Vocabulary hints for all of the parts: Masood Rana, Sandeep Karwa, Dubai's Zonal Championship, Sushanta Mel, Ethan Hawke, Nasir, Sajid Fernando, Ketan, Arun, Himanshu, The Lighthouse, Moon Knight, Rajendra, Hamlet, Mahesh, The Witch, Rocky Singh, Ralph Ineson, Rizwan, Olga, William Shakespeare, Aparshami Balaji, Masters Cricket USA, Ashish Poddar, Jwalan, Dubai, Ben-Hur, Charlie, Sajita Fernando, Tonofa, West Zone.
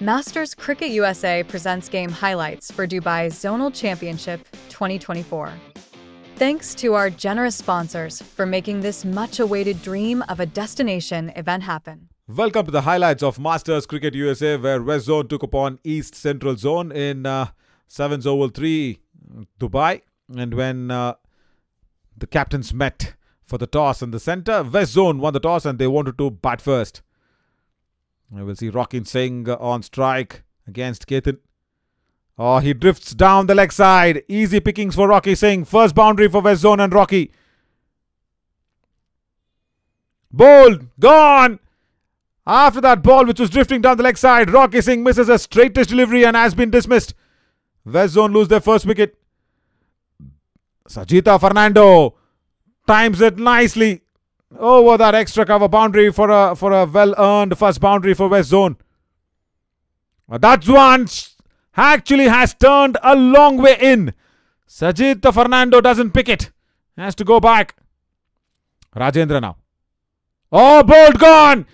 Masters Cricket USA presents game highlights for Dubai's Zonal Championship 2024. Thanks to our generous sponsors for making this much-awaited dream of a destination event happen. Welcome to the highlights of Masters Cricket USA, where West Zone took upon East Central Zone in Sevens Oval 3 Dubai. And when the captains met for the toss in the centre, West Zone won the toss and they wanted to bat first. We'll see Rocky Singh on strike against Ketan. Oh, he drifts down the leg side. Easy pickings for Rocky Singh. First boundary for West Zone and Rocky. Bowled. Gone. After that ball, which was drifting down the leg side, Rocky Singh misses a straightest delivery and has been dismissed. West Zone lose their first wicket. Sajita Fernando times it nicely. Over that extra cover boundary for a well-earned first boundary for West Zone. That one actually has turned a long way in. Sajita Fernando doesn't pick it. Has to go back. Rajendra now. Oh, bowled gone.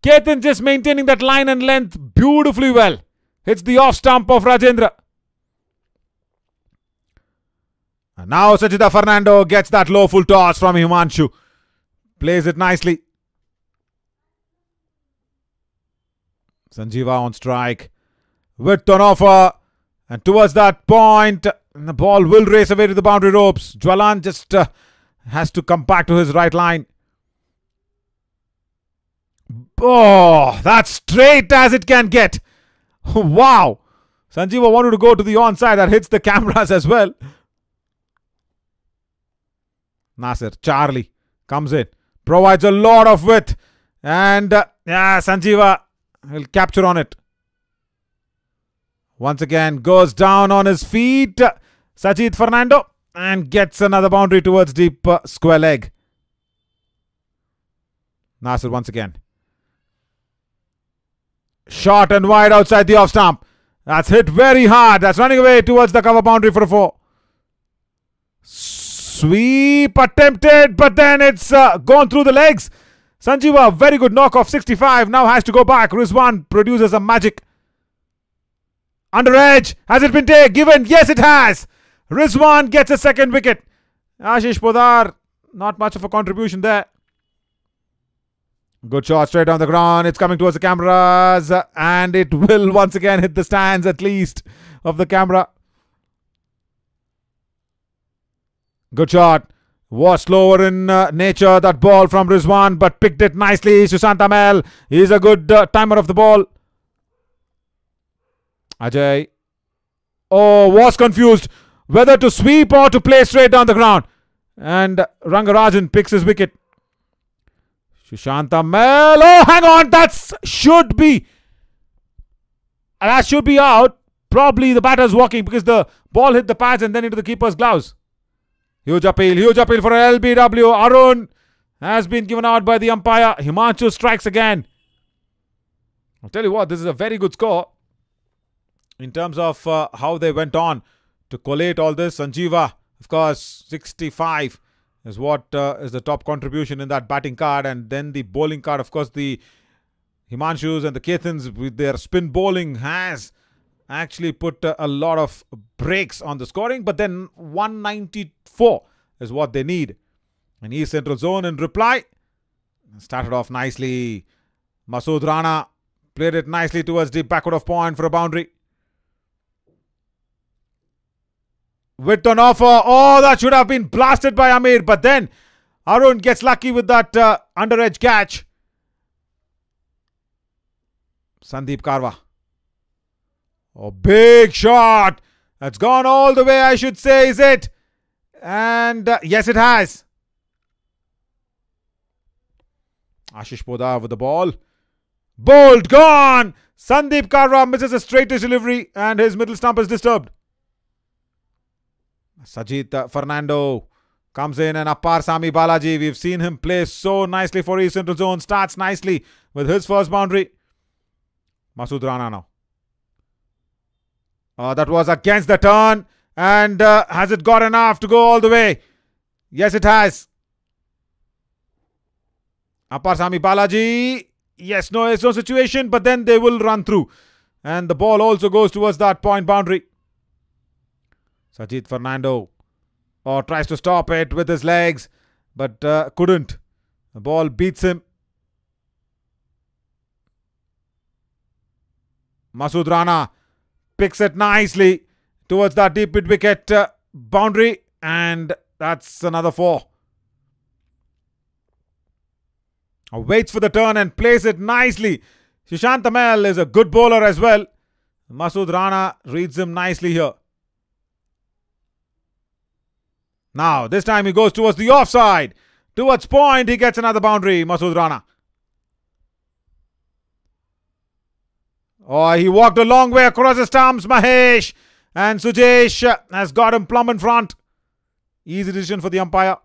Ketan just maintaining that line and length beautifully well. Hits the off stump of Rajendra. And now Sajita Fernando gets that low full toss from Himanshu. Plays it nicely. Sanjeeva on strike with Tonofa. And towards that point, the ball will race away to the boundary ropes. Jwalan just has to come back to his right line. Oh, that's straight as it can get. Wow. Sanjeeva wanted to go to the onside. That hits the cameras as well. Nasir, Charlie comes in. Provides a lot of width. And yeah, Sanjeeva will capture on it. Once again, goes down on his feet. Sajid Fernando. And gets another boundary towards deep square leg. Nasir once again. Short and wide outside the off stump. That's hit very hard. That's running away towards the cover boundary for a four. Sweep attempted, but then it's gone through the legs. Sanjeeva, very good knock off 65. Now has to go back. Rizwan produces a magic. Under edge. Has it been given? Yes, it has. Rizwan gets a second wicket. Ashish Poddar, not much of a contribution there. Good shot straight on the ground. It's coming towards the cameras. And it will once again hit the stands at least of the camera. Good shot. Was slower in nature, that ball from Rizwan, but picked it nicely. Sushanta Mel is a good timer of the ball. Ajay. Oh, was confused whether to sweep or to play straight down the ground. And Rangarajan picks his wicket. Sushanta Mel. Oh, hang on. That should be out. Probably the batter's walking because the ball hit the pads and then into the keeper's gloves. Huge appeal for LBW. Arun has been given out by the umpire. Himanshu strikes again. I'll tell you what, this is a very good score in terms of how they went on to collate all this. Sanjeeva, of course, 65 is what is the top contribution in that batting card. And then the bowling card, of course, the Himanshus and the Ketans with their spin bowling has actually put a lot of breaks on the scoring, but then 194 is what they need. And East Central Zone in reply started off nicely. Masood Rana played it nicely towards deep backward of point for a boundary. With an offer, oh, that should have been blasted by Amir, but then Arun gets lucky with that under edge catch. Sandeep Karwa. Oh, big shot. That's gone all the way, I should say, is it? And yes, it has. Ashish Poddar with the ball. Bowled, gone. Sandeep Karwa misses a straightest delivery and his middle stump is disturbed. Sajita Fernando comes in and Aparshami Balaji. We've seen him play so nicely for East Central Zone. Starts nicely with his first boundary. Masood Rana now. That was against the turn. And has it got enough to go all the way? Yes, it has. Aparshami Balaji. Yes, no, it's no situation. But then they will run through. And the ball also goes towards that point boundary. Sajid Fernando tries to stop it with his legs, but couldn't. The ball beats him. Masood Rana picks it nicely towards that deep mid-wicket boundary, and that's another four. Waits for the turn and plays it nicely. Sushanta Mel is a good bowler as well. Masood Rana reads him nicely here. Now, this time he goes towards the offside. Towards point, he gets another boundary, Masood Rana. Oh, he walked a long way across the stumps, Mahesh. And Sujesh has got him plumb in front. Easy decision for the umpire.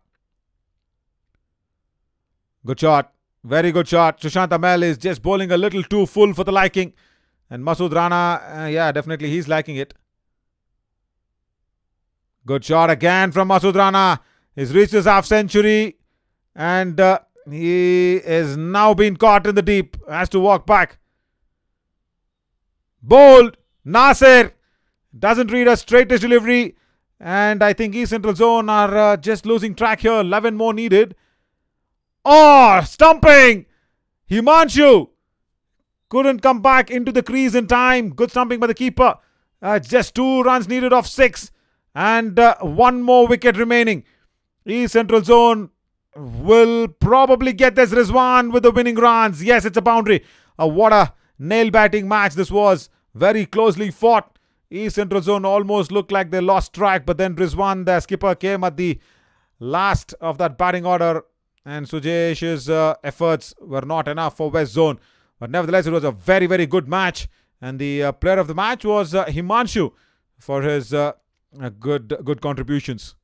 Good shot. Very good shot. Sushanta Mel is just bowling a little too full for the liking. And Masood Rana, yeah, definitely he's liking it. Good shot again from Masood Rana. He's reached his half century. And he is now being caught in the deep. Has to walk back. Bowled. Nasir doesn't read a straightish delivery. And I think East Central Zone are just losing track here. 11 more needed. Oh, stumping! Himanshu couldn't come back into the crease in time. Good stumping by the keeper. Just 2 runs needed off 6. And 1 more wicket remaining. East Central Zone will probably get this. Rizwan with the winning runs. Yes, it's a boundary. What a nail batting match this was. Very closely fought. East Central Zone almost looked like they lost track. But then Rizwan, the skipper, came at the last of that batting order. And Sujesh's efforts were not enough for West Zone. But nevertheless, it was a very, very good match. And the player of the match was Himanshu for his good contributions.